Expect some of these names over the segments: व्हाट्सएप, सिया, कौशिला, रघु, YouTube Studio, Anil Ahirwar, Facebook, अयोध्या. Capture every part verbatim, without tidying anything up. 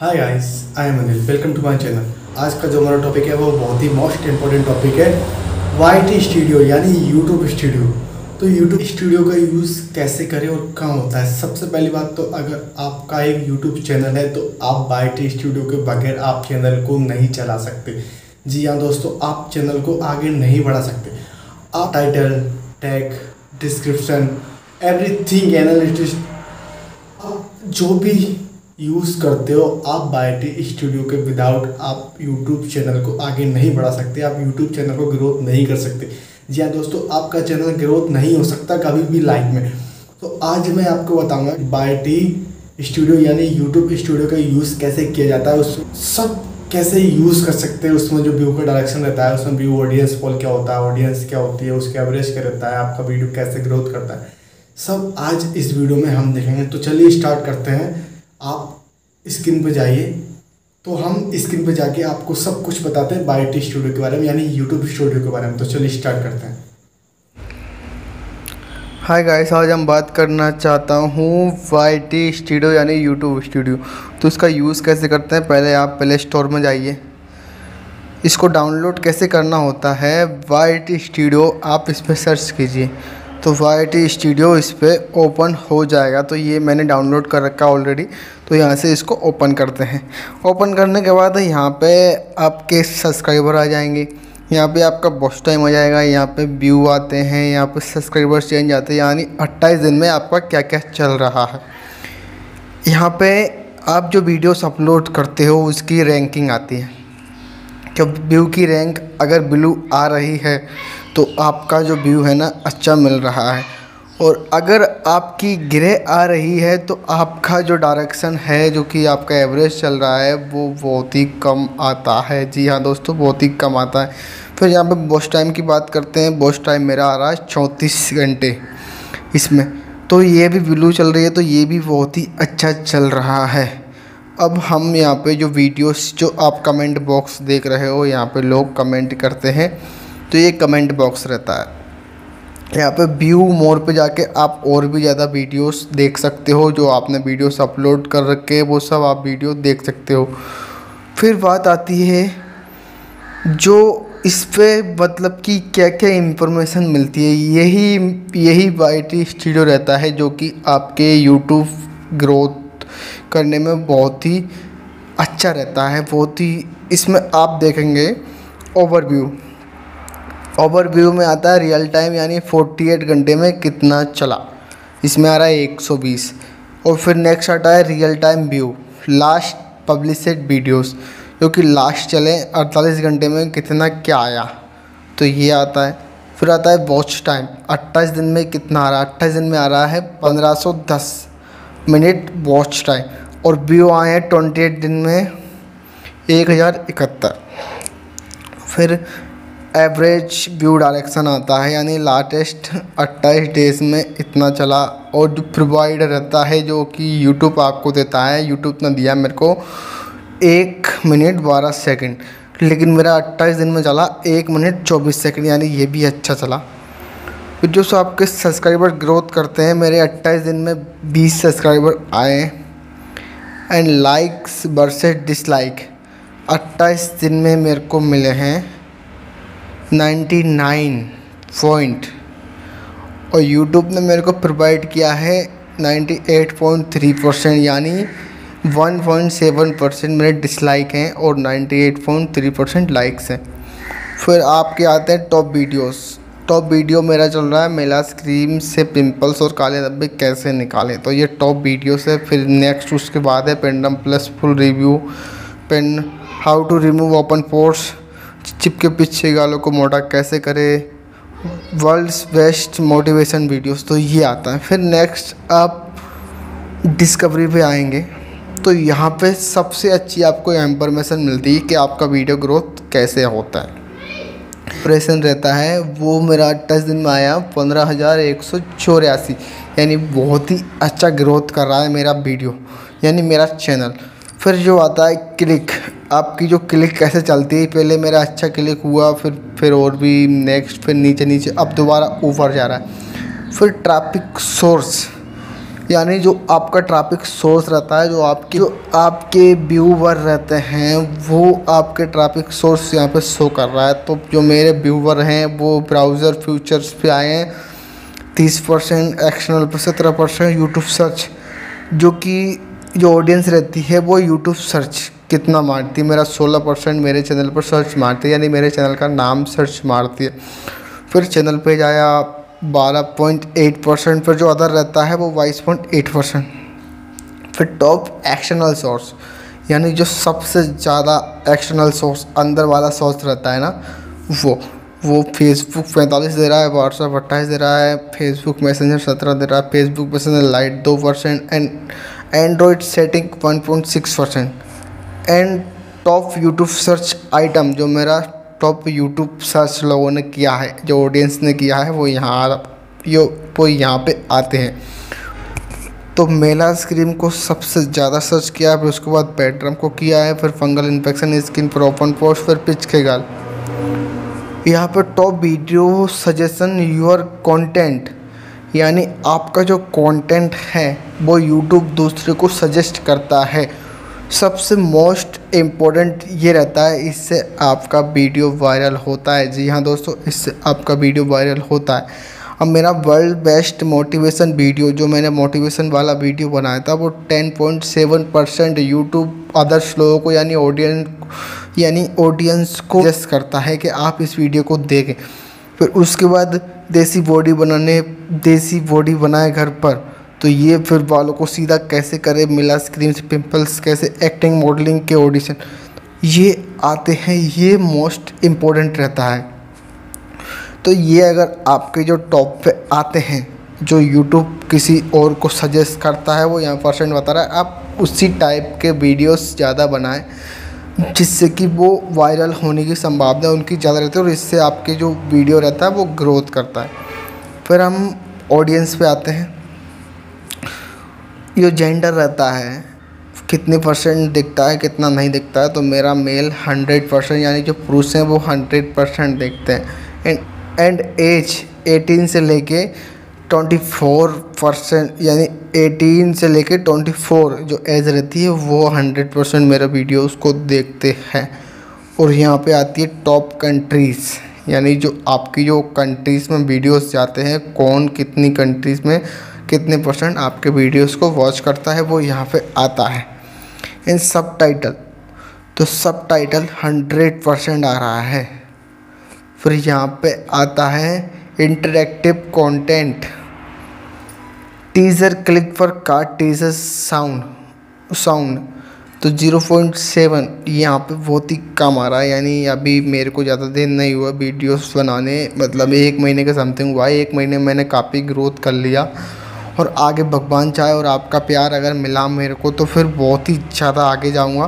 Hi guys, I am Anil, welcome to my channel. आज का जो हमारा टॉपिक है वो बहुत ही मोस्ट इम्पोर्टेंट टॉपिक है, वाई टी स्टूडियो यानी यूट्यूब स्टूडियो। तो यूट्यूब स्टूडियो का यूज़ कैसे करें और कहाँ होता है। सबसे पहली बात तो अगर आपका एक यूट्यूब चैनल है तो आप वाई टी स्टूडियो के बगैर आप चैनल को नहीं चला सकते। जी हाँ दोस्तों, आप चैनल को आगे नहीं बढ़ा सकते। आप title, tag, description, everything analytics जो भी यूज़ करते हो, आप वाई टी स्टूडियो के विदाउट आप यूट्यूब चैनल को आगे नहीं बढ़ा सकते। आप यूट्यूब चैनल को ग्रोथ नहीं कर सकते। जी हाँ दोस्तों, आपका चैनल ग्रोथ नहीं हो सकता कभी भी लाइफ में। तो आज मैं आपको बताऊंगा वाई टी स्टूडियो यानी यूट्यूब स्टूडियो का यूज़ कैसे किया जाता है, उस सब कैसे यूज़ कर सकते हैं। उसमें जो व्यू का डायरेक्शन रहता है, उसमें व्यू ऑडियंस फॉल क्या होता है, ऑडियंस क्या होती है, उसके एवरेज क्या रहता है, आपका वीडियो कैसे ग्रोथ करता है, सब आज इस वीडियो में हम देखेंगे। तो चलिए स्टार्ट करते हैं। आप स्क्रीन पर जाइए, तो हम स्क्रीन पर जाके आपको सब कुछ बताते हैं वाई टी स्टूडियो के बारे में यानी यूट्यूब स्टूडियो के बारे में। तो चलिए स्टार्ट करते हैं। हाय गाइस, आज हम बात करना चाहता हूँ वाई टी स्टूडियो यानी यूट्यूब स्टूडियो। तो इसका यूज़ कैसे करते हैं, पहले आप प्ले स्टोर में जाइए। इसको डाउनलोड कैसे करना होता है, वाई टी स्टूडियो आप इस पर सर्च कीजिए तो वाई टी स्टूडियो इस पर ओपन हो जाएगा। तो ये मैंने डाउनलोड कर रखा ऑलरेडी, तो यहाँ से इसको ओपन करते हैं। ओपन करने के बाद यहाँ पे आपके सब्सक्राइबर आ जाएंगे, यहाँ पे आपका वॉच टाइम हो जाएगा, यहाँ पे व्यू आते हैं, यहाँ पे सब्सक्राइबर्स चेंज आते हैं, यानी अट्ठाईस दिन में आपका क्या क्या चल रहा है। यहाँ पर आप जो वीडियोस अपलोड करते हो उसकी रैंकिंग आती है कि व्यू की रैंक अगर ब्लू आ रही है तो आपका जो व्यू है ना अच्छा मिल रहा है, और अगर आपकी ग्रे आ रही है तो आपका जो डायरेक्शन है, जो कि आपका एवरेज चल रहा है, वो बहुत ही कम आता है। जी हाँ दोस्तों, बहुत ही कम आता है। फिर यहाँ पे वॉच टाइम की बात करते हैं। वॉच टाइम मेरा आ रहा है चौंतीस घंटे इसमें, तो ये भी ब्लू चल रही है, तो ये भी बहुत ही अच्छा चल रहा है। अब हम यहाँ पर जो वीडियोज़ जो आप कमेंट बॉक्स देख रहे हो, यहाँ पर लोग कमेंट करते हैं तो ये कमेंट बॉक्स रहता है। यहाँ पे व्यू मोर पे जाके आप और भी ज़्यादा वीडियोस देख सकते हो, जो आपने वीडियोस अपलोड कर रखे हैं वो सब आप वीडियो देख सकते हो। फिर बात आती है जो इस पर मतलब कि क्या क्या इंफॉर्मेशन मिलती है, यही यही वाई टी स्टूडियो रहता है, जो कि आपके यूट्यूब ग्रोथ करने में बहुत ही अच्छा रहता है। बहुत ही इसमें आप देखेंगे ओवरव्यू, ओवरव्यू में आता है रियल टाइम यानी अड़तालीस घंटे में कितना चला, इसमें आ रहा है एक सौ बीस। और फिर नेक्स्ट आता है real time view, last published videos, जो कि लास्ट चले अड़तालीस घंटे में कितना क्या आया, तो ये आता है। फिर आता है वॉच टाइम, अट्ठाईस दिन में कितना आ रहा है, अट्ठाईस दिन में आ रहा है पंद्रह सौ दस मिनट वॉच टाइम। और व्यू आए हैं अट्ठाईस दिन में एक हज़ार इकहत्तर। फिर एवरेज व्यू डायरेक्शन आता है यानी लाटेस्ट अट्ठाईस डेज़ में इतना चला। और जो प्रोवाइडर रहता है जो कि यूट्यूब आपको देता है, यूट्यूब ने दिया मेरे को एक मिनट बारह सेकंड, लेकिन मेरा अट्ठाईस दिन में चला एक मिनट चौबीस सेकंड, यानी ये भी अच्छा चला। फिर जो सो आपके सब्सक्राइबर ग्रोथ करते हैं, मेरे अट्ठाईस दिन में बीस सब्सक्राइबर आए। एंड लाइक्स वर्सेस डिसलाइक अट्ठाईस दिन में मेरे को मिले हैं नाइन्टी नाइन पॉइंट, और यूट्यूब ने मेरे को प्रोवाइड किया है अट्ठानवे पॉइंट तीन परसेंट, यानी वन पॉइंट सेवन परसेंट मेरे डिसलाइक हैं और अट्ठानवे पॉइंट तीन परसेंट लाइक्स हैं। फिर आपके आते हैं टॉप वीडियोस। टॉप वीडियो मेरा चल रहा है मेलास क्रीम से पिंपल्स और काले धब्बे कैसे निकालें, तो ये टॉप वीडियोस है। फिर नेक्स्ट उसके बाद है पेंडम plus full review, pen how to remove open pores, चिप के पीछे गालों को मोटा कैसे करें, वर्ल्ड्स बेस्ट मोटिवेशन वीडियोस, तो ये आता है। फिर नेक्स्ट आप डिस्कवरी पे आएंगे, तो यहाँ पे सबसे अच्छी आपको इंफॉर्मेशन मिलती है कि आपका वीडियो ग्रोथ कैसे होता है। प्रेशन रहता है वो मेरा अट्ठाईस दिन में आया पंद्रह हज़ार एक सौ चौरासी, यानी बहुत ही अच्छा ग्रोथ कर रहा है मेरा वीडियो यानी मेरा चैनल। फिर जो आता है क्लिक, आपकी जो क्लिक कैसे चलती है, पहले मेरा अच्छा क्लिक हुआ, फिर फिर और भी नेक्स्ट, फिर नीचे नीचे, अब दोबारा ऊपर जा रहा है। फिर ट्रैफिक सोर्स, यानी जो आपका ट्रैफिक सोर्स रहता है, जो आपके जो आपके व्यूवर रहते हैं वो आपके ट्रैफिक सोर्स यहाँ पे शो कर रहा है। तो जो मेरे व्यूवर हैं वो ब्राउज़र फीचर्स पे आए हैं तीस परसेंट एक्सटर्नल पर सत्रह परसेंट यूट्यूब सर्च, जो कि जो ऑडियंस रहती है वो यूट्यूब सर्च कितना मारती है, मेरा सोलह परसेंट मेरे चैनल पर सर्च मारती है, यानी मेरे चैनल का नाम सर्च मारती है। फिर चैनल पे जाया बारह पॉइंट आठ परसेंट, फिर जो अदर रहता है वो बाईस पॉइंट आठ परसेंट। फिर टॉप एक्सटर्नल सोर्स यानी जो सबसे ज़्यादा एक्सटर्नल सोर्स अंदर वाला सोर्स रहता है ना, वो वो फेसबुक पैंतालीस दे रहा है, व्हाट्सएप अट्ठाईस दे रहा है, फेसबुक मैसेंजर सत्रह दे रहा है, फेसबुक मैसेंजर लाइट दो percent and Android setting one point six percent. And top YouTube search item जो मेरा टॉप यूट्यूब सर्च लोगों ने किया है, जो ऑडियंस ने किया है, वो यहाँ यो वो यहाँ पे आते हैं। तो मेला स्क्रीम को सबसे ज़्यादा सर्च किया है, फिर उसके बाद पेट्रम को किया है, फिर फंगल इन्फेक्शन, स्किन पर ओपन पोस्ट, फिर पिच के गाल। यहाँ पर top video suggestion your content यानी आपका जो कंटेंट है वो यूट्यूब दूसरे को सजेस्ट करता है। सबसे मोस्ट इम्पोर्टेंट ये रहता है, इससे आपका वीडियो वायरल होता है। जी हाँ दोस्तों, इससे आपका वीडियो वायरल होता है। अब मेरा वर्ल्ड बेस्ट मोटिवेशन वीडियो, जो मैंने मोटिवेशन वाला वीडियो बनाया था, वो ten point seven percent YouTube others लोगों को यानी ऑडियंस यानी ऑडियंस को सजेस्ट करता है कि आप इस वीडियो को देखें। फिर उसके बाद देसी बॉडी बनाने देसी बॉडी बनाए घर पर, तो ये फिर बालों को सीधा कैसे करें, मिला स्क्रीन से पिंपल्स कैसे, एक्टिंग मॉडलिंग के ऑडिशन, ये आते हैं, ये मोस्ट इम्पोर्टेंट रहता है। तो ये अगर आपके जो टॉप पे आते हैं, जो यूट्यूब किसी और को सजेस्ट करता है वो यहाँ परसेंट बता रहा है, आप उसी टाइप के वीडियोस ज़्यादा बनाएं जिससे कि वो वायरल होने की संभावना उनकी ज़्यादा रहती है और इससे आपके जो वीडियो रहता है वो ग्रोथ करता है। फिर हम ऑडियंस पे आते हैं, जो जेंडर रहता है कितने परसेंट दिखता है कितना नहीं दिखता है। तो मेरा मेल हंड्रेड परसेंट, यानी जो पुरुष हैं वो हंड्रेड परसेंट देखते हैं। एंड एंड एज एटीन से लेके ट्वेंटी फोर परसेंट, यानी एटीन से लेके ट्वेंटी फोर जो एज रहती है वो हंड्रेड परसेंट मेरा वीडियोस को देखते हैं। और यहाँ पे आती है टॉप कंट्रीज़, यानी जो आपकी जो कंट्रीज़ में वीडियोस जाते हैं, कौन कितनी कंट्रीज़ में कितने परसेंट आपके वीडियोस को वॉच करता है, वो यहाँ पे आता है। इन सबटाइटल, तो सबटाइटल हंड्रेड परसेंट आ रहा है। फिर यहाँ पे आता है इंटरैक्टिव कंटेंट, टीज़र क्लिक पर का टीज़र साउंड साउंड तो ज़ीरो पॉइंट सेवन, यहाँ पे बहुत ही कम आ रहा है। यानी अभी मेरे को ज़्यादा दिन नहीं हुआ वीडियोस बनाने, मतलब एक महीने का समथिंग हुआ है। एक महीने में मैंने काफ़ी ग्रोथ कर लिया और आगे भगवान चाहे और आपका प्यार अगर मिला मेरे को तो फिर बहुत ही ज़्यादा आगे जाऊंगा।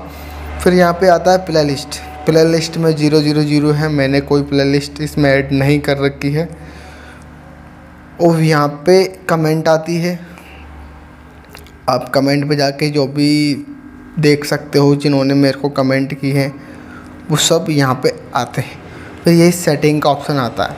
फिर यहाँ पे आता है प्ले लिस्ट प्ले लिस्ट में ज़ीरो ज़ीरो ज़ीरो है, मैंने कोई प्ले लिस्ट इसमें ऐड नहीं कर रखी है। और यहाँ पे कमेंट आती है, आप कमेंट पे जाके जो भी देख सकते हो, जिन्होंने मेरे को कमेंट की है वो सब यहाँ पे आते हैं। फिर यही सेटिंग का ऑप्शन आता है,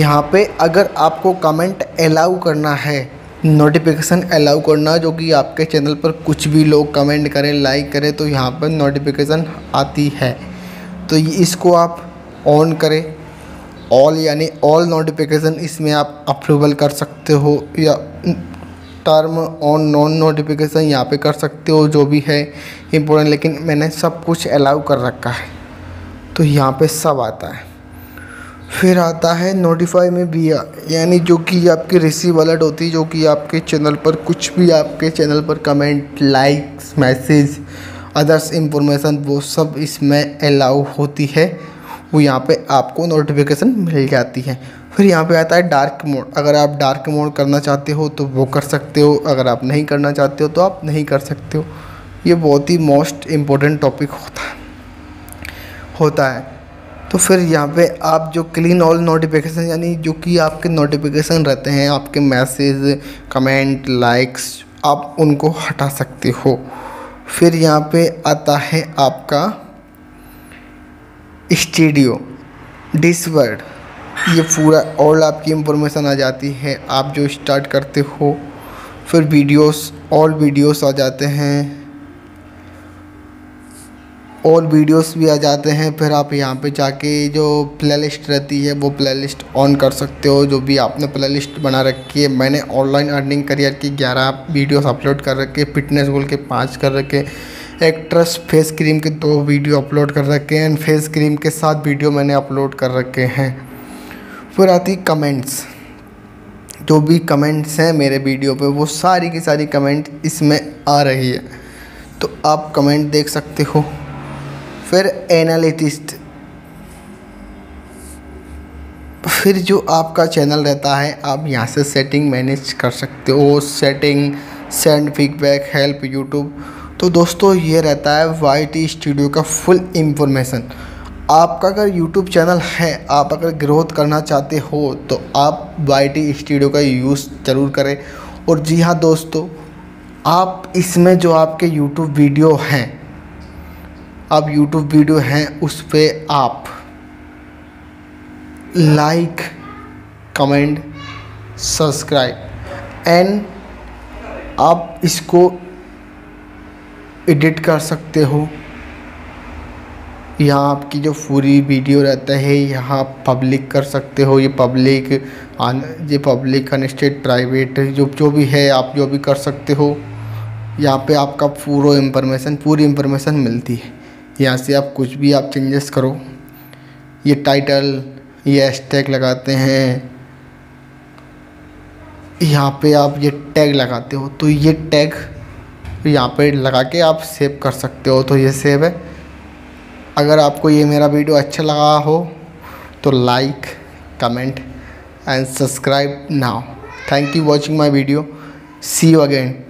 यहाँ पे अगर आपको कमेंट अलाउ करना है, नोटिफिकेशन अलाउ करना, जो कि आपके चैनल पर कुछ भी लोग कमेंट करें, लाइक करें, तो यहाँ पर नोटिफिकेशन आती है, तो इसको आप ऑन करें। ऑल यानी ऑल नोटिफिकेशन, इसमें आप अप्रूवल कर सकते हो या टर्म ऑन नॉन नोटिफिकेशन यहाँ पे कर सकते हो, जो भी है इम्पोर्टेंट, लेकिन मैंने सब कुछ अलाउ कर रखा है, तो यहाँ पे सब आता है। फिर आता है नोटिफाई में भी, यानी जो कि आपकी रिसीव अलर्ट होती है, जो कि आपके चैनल पर कुछ भी आपके चैनल पर comment, likes, message, others information, वो सब इसमें अलाउ होती है, वो यहाँ पे आपको नोटिफिकेशन मिल जाती है। फिर यहाँ पे आता है डार्क मोड, अगर आप डार्क मोड करना चाहते हो तो वो कर सकते हो, अगर आप नहीं करना चाहते हो तो आप नहीं कर सकते हो। ये बहुत ही मोस्ट इम्पोर्टेंट टॉपिक होता है होता है तो फिर यहाँ पे आप जो क्लीन ऑल नोटिफिकेशन, यानी जो कि आपके नोटिफिकेशन रहते हैं, आपके मैसेज, कमेंट, लाइक्स, आप उनको हटा सकते हो। फिर यहाँ पर आता है आपका स्टूडियो डिसवर्ड, ये पूरा और आपकी इंफॉर्मेशन आ जाती है। आप जो स्टार्ट करते हो फिर वीडियोस, ऑल वीडियोस आ जाते हैं, ऑल वीडियोस भी आ जाते हैं। फिर आप यहाँ पे जाके जो प्लेलिस्ट रहती है वो प्लेलिस्ट ऑन कर सकते हो, जो भी आपने प्लेलिस्ट बना रखी है। मैंने ऑनलाइन अर्निंग करियर की ग्यारह वीडियोस अपलोड कर रखे, फिटनेस गोल के पाँच कर रखे, एक्ट्रेस फेस क्रीम के दो वीडियो अपलोड कर रखे हैं एंड फेस क्रीम के साथ वीडियो मैंने अपलोड कर रखे हैं। फिर आती कमेंट्स, जो भी कमेंट्स हैं मेरे वीडियो पे वो सारी की सारी कमेंट इसमें आ रही है, तो आप कमेंट देख सकते हो। फिर एनालिटिस्ट, फिर जो आपका चैनल रहता है आप यहाँ से सेटिंग मैनेज कर सकते हो, setting, send feedback, help YouTube. तो दोस्तों ये रहता है वाई टी स्टूडियो का फुल इंफॉर्मेशन। आपका अगर YouTube चैनल है, आप अगर ग्रोथ करना चाहते हो तो आप वाई टी स्टूडियो का यूज़ ज़रूर करें। और जी हाँ दोस्तों, आप इसमें जो आपके YouTube वीडियो हैं, आप YouTube वीडियो हैं उस पर आप लाइक, कमेंट, सब्सक्राइब एंड आप इसको एडिट कर सकते हो। यहाँ आपकी जो पूरी वीडियो रहता है यहाँ पब्लिक कर सकते हो, ये पब्लिक, ये पब्लिक अनस्टेट, प्राइवेट, जो जो भी है आप जो भी कर सकते हो। यहाँ पे आपका पूरा इंफॉर्मेशन, पूरी इंफॉर्मेशन मिलती है। यहाँ से आप कुछ भी आप चेंजेस करो, ये टाइटल, ये हैशटैग लगाते हैं, यहाँ पे आप ये टैग लगाते हो, तो ये टैग यहाँ पे लगा के आप सेव कर सकते हो। तो ये सेव है। अगर आपको ये मेरा वीडियो अच्छा लगा हो तो like, comment and subscribe now. Thank you watching my video, see you again.